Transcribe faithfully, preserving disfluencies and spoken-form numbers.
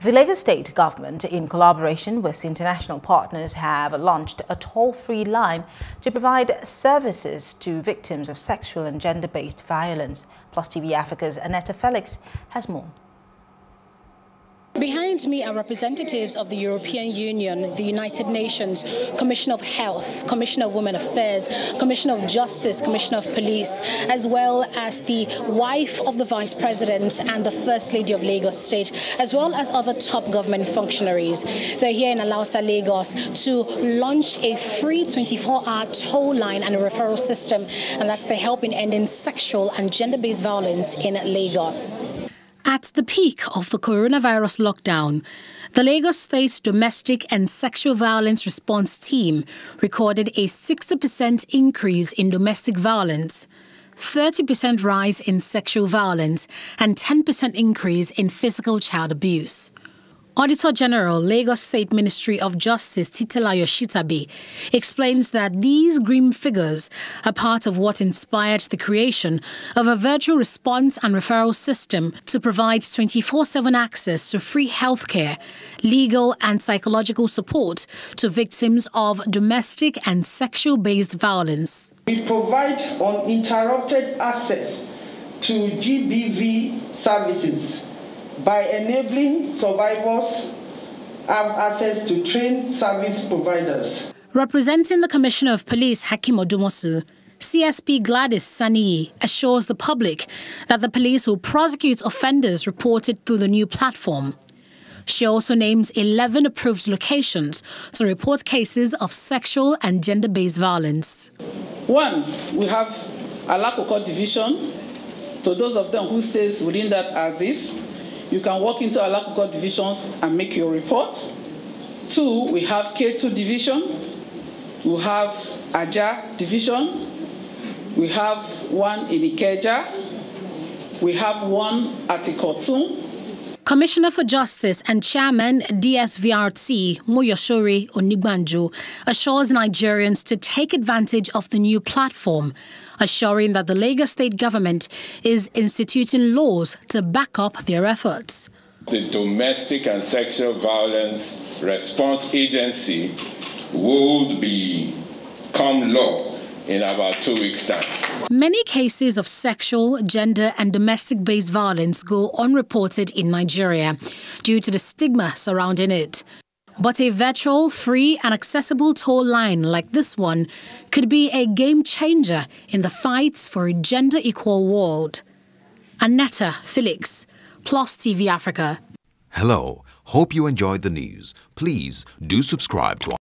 The Lagos State government, in collaboration with international partners, have launched a toll-free line to provide services to victims of sexual and gender-based violence. Plus T V Africa's Aneta Felix has more. Behind me are representatives of the European Union, the United Nations, Commission of Health, Commission of Women Affairs, Commission of Justice, Commission of Police, as well as the wife of the Vice President and the First Lady of Lagos State, as well as other top government functionaries. They're here in Alausa, Lagos, to launch a free twenty-four hour toll line and a referral system, and that's to help in ending sexual and gender-based violence in Lagos. At the peak of the coronavirus lockdown, the Lagos State Domestic and Sexual Violence Response Team recorded a sixty percent increase in domestic violence, thirty percent rise in sexual violence, and ten percent increase in physical child abuse. Auditor General, Lagos State Ministry of Justice Titilayo Shittabe explains that these grim figures are part of what inspired the creation of a virtual response and referral system to provide twenty-four seven access to free healthcare, legal and psychological support to victims of domestic and sexual-based violence. We provide uninterrupted access to G B V services by enabling survivors have access to trained service providers. Representing the Commissioner of Police, Hakim Odumosu, C S P Gladys Saniye assures the public that the police will prosecute offenders reported through the new platform. She also names eleven approved locations to report cases of sexual and gender-based violence. One, we have Alakoko Division. So those of them who stays within that axis, you can walk into Alakoko divisions and make your report. Two, we have K two division, we have Aja division, we have one in Ikeja, we have one at Ikotun. Commissioner for Justice and Chairman D S V R C Moyosore Onigbanjo assures Nigerians to take advantage of the new platform, assuring that the Lagos State government is instituting laws to back up their efforts. The Domestic and Sexual Violence Response Agency will become law in about two weeks' time. Many cases of sexual, gender and domestic-based violence go unreported in Nigeria due to the stigma surrounding it. But a virtual, free and accessible toll line like this one could be a game-changer in the fights for a gender-equal world. Aneta Felix, Plus T V Africa. Hello. Hope you enjoyed the news. Please do subscribe to our